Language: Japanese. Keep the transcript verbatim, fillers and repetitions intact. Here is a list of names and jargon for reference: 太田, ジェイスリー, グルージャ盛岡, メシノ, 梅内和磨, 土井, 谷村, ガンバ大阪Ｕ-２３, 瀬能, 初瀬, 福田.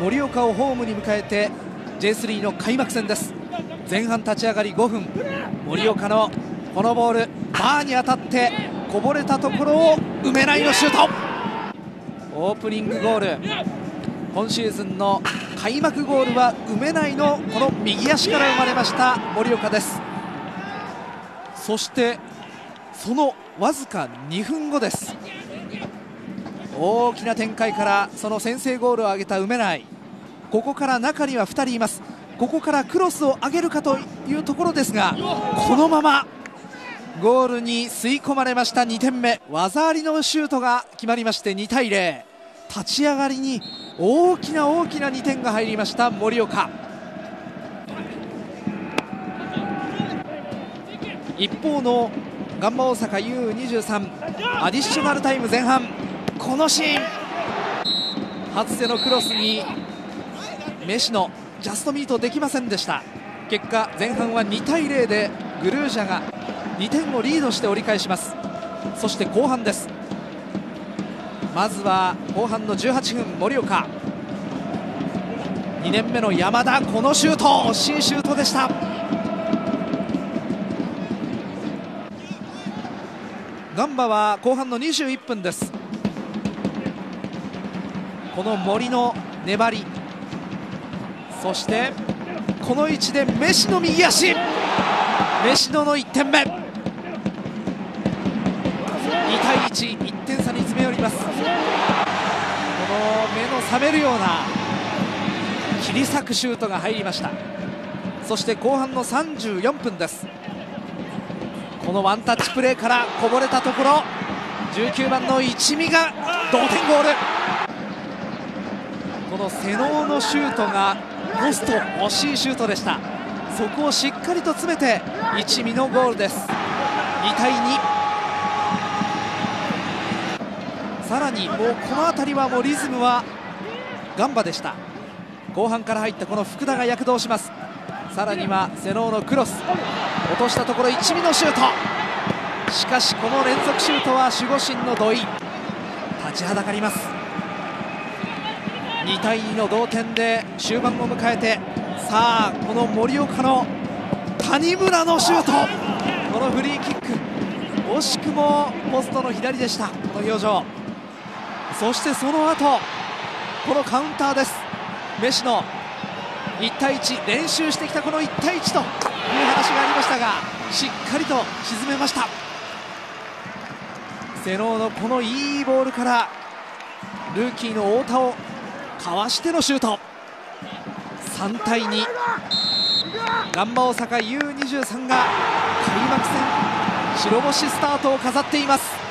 盛岡をホームに迎えて ジェイスリー の開幕戦です。前半立ち上がりごふん、盛岡のこのボールバーに当たってこぼれたところを梅内のシュート。オープニングゴール、今シーズンの開幕ゴールは梅内のこの右足から生まれました盛岡です。そしてそのわずかにふんごです。大きな展開からその先制ゴールを挙げた梅内、ここから中にはふたりいます。ここからクロスを上げるかというところですが、このままゴールに吸い込まれました。にてんめ、技ありのシュートが決まりましてにたいゼロ。立ち上がりに大きな大きなにてんが入りました盛岡。一方のガンバ大阪 ユーにじゅうさん アディショナルタイム前半、このシーン初瀬のクロスにメシのジャストミートできませんでした。結果前半はにたいゼロでグルージャがにてんをリードして折り返します。そして後半です。まずは後半のじゅうはっぷん、盛岡にねんめの山田、このシュート惜しいシュートでした。ガンバは後半のにじゅういっぷんです。この森の粘り、そしてこの位置でメシの右足、メシノのいってんめ、にたいいち、いってん差に詰め寄ります。この目の覚めるような切り裂くシュートが入りました。そして後半のさんじゅうよんぷんです。このワンタッチプレーからこぼれたところ、じゅうきゅうばんの一味が同点ゴール。この瀬能のシュートがポスト、惜しいシュートでした。そこをしっかりと詰めて一味のゴールです。にたいに。さらにもうこの辺りはもうリズムはガンバでした。後半から入ったこの福田が躍動します。さらには瀬能のクロス、落としたところ一味のシュート、しかしこの連続シュートは守護神の土井、立ちはだかります。にたいにの同点で終盤を迎えて、さあこの盛岡の谷村のシュート、このフリーキック惜しくもポストの左でした、この表情。そしてその後このカウンターです。メシのいちたいいち、練習してきたこのいちたいいちという話がありましたが、しっかりと沈めました。瀬能のこのいいボールからルーキーの太田をかわしてのシュート、さんたいに。ガンバ大阪 ユーにじゅうさん が開幕戦白星スタートを飾っています。